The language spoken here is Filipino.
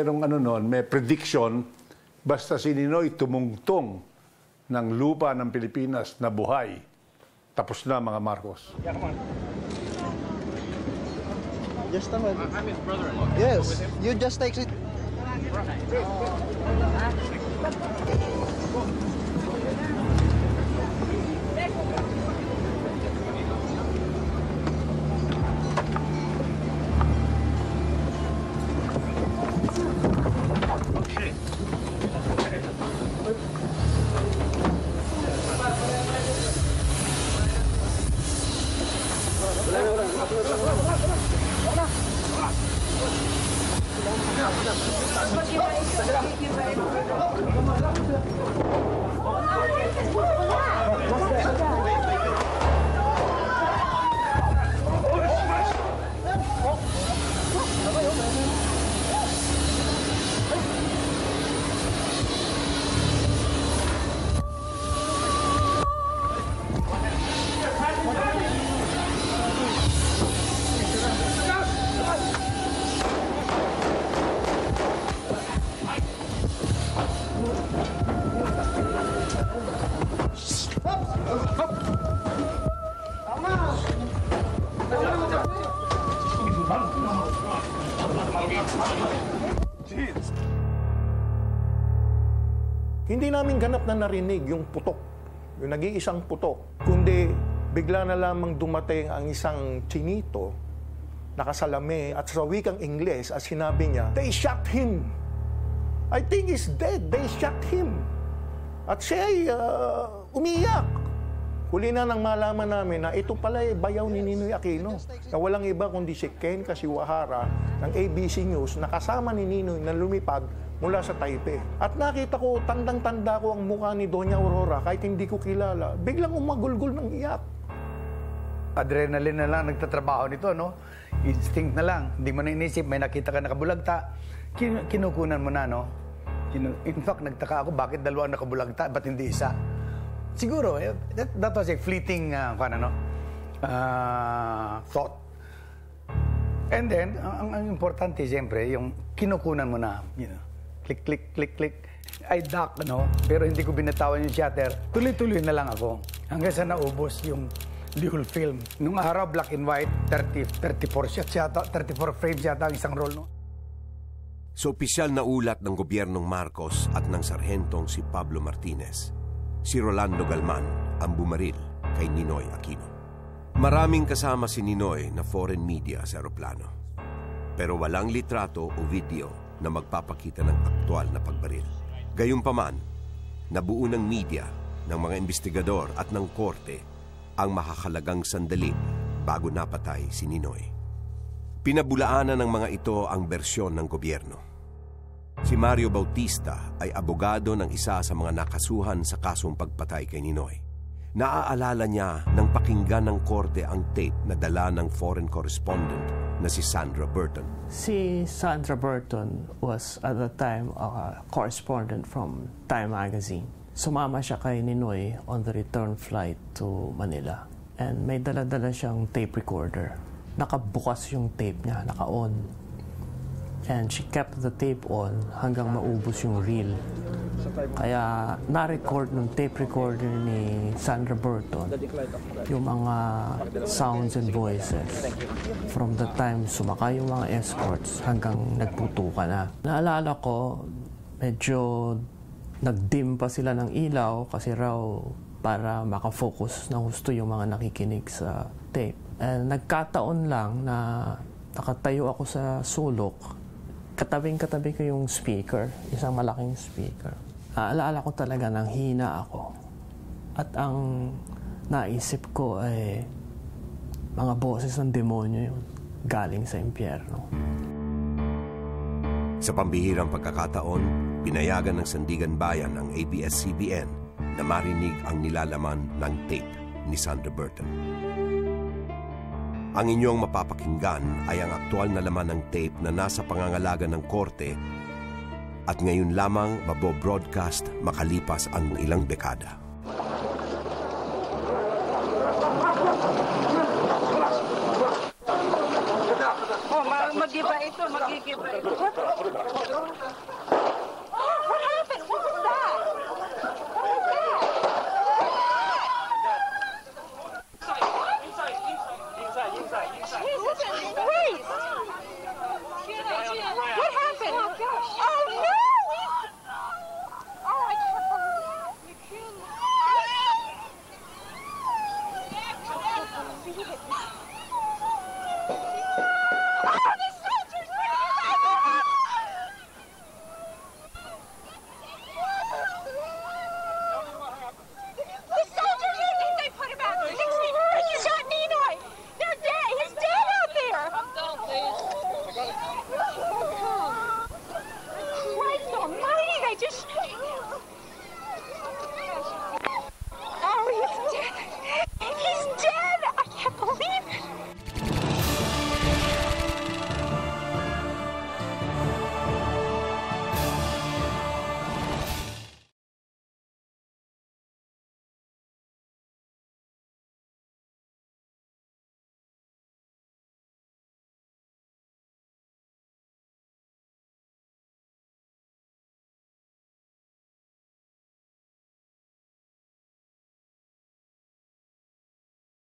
merong ano noon, may prediction, basta si Ninoy tumungtong ng lupa ng Pilipinas na buhay. Tapos na, mga Marcos. Yeah, come on. Just a minute. I'm his brother-in-law. Yes, you just take it. Hindi namin ganap na narinig yung putok, yung nag-iisang putok, kundi bigla na lamang dumating ang isang chinito, nakasalami, at sa wikang Ingles, at sinabi niya, "They shot him. I think he's dead. They shot him." At siya ay umiyak. Huli na nang malaman namin na ito pala ay bayaw ni Ninoy Aquino, na walang iba kundi si Ken Kasiwahara ng ABC News, nakasama ni Ninoy na lumipad mula sa Taipei. At nakita ko, tandang-tanda ko ang mukha ni Doña Aurora kahit hindi ko kilala. Biglang umagulgol ng iyak. Adrenaline na lang nagtatrabaho nito, no? Instinct na lang. Hindi mo na inisip, may nakita ka nakabulagta. Kinukunan mo na, no? In fact, nagtaka ako, bakit dalawang nakabulagta? Ba't hindi isa? Siguro, that was a fleeting thought. And then, ang importante, siyempre, yung kinukunan mo na, you know, click, click, click, click. I duck, ano, pero hindi ko binatawan yung shutter. Tuloy-tuloy na lang ako hanggang sa naubos yung whole film. Nung araw, black and white, 34 frames yata ang isang roll, no? Sa opisyal na ulat ng gobyernong Marcos at ng sarhentong si Pablo Martinez, si Rolando Galman ang bumaril kay Ninoy Aquino. Maraming kasama si Ninoy na foreign media sa aeroplano. Pero walang litrato o video na magpapakita ng aktual na pagbaril. Gayunpaman, nabuo ng media, ng mga investigador at ng korte ang mahahalagang sandali bago napatay si Ninoy. Pinabulaanan ng mga ito ang bersyon ng gobyerno. Si Mario Bautista ay abogado ng isa sa mga nakasuhan sa kasong pagpatay kay Ninoy. Naaalala niya nang pakinggan ng korte ang tape na dala ng foreign correspondent na si Sandra Burton. Si Sandra Burton was at the time a correspondent from Time Magazine. Sumama siya kay Ninoy on the return flight to Manila. And may dala-dala siyang tape recorder. Nakabukas yung tape niya, naka-on. And she kept the tape on hanggang maubos yung reel. Kaya na-record ng tape recorder ni Sandra Burton yung mga sounds and voices from the time sumakay yung mga escorts hanggang nagputukan na. Naalala ko, medyo nagdim pa sila ng ilaw kasi raw para makafocus na gusto yung mga nakikinig sa tape. And nagkataon lang na nakatayo ako sa sulok. Katabing-katabi ko yung speaker, isang malaking speaker. Alaala ko talaga nang hina ako. At ang naisip ko ay mga boses ng demonyo yun, galing sa impyerno. Sa pambihirang pagkakataon, pinayagan ng Sandigan Bayan ang ABS-CBN na marinig ang nilalaman ng tape ni Sandra Burton. Ang inyong mapapakinggan ay ang aktual na laman ng tape na nasa pangangalaga ng korte at ngayon lamang mabobroadcast makalipas ang ilang dekada. Ito, magiging.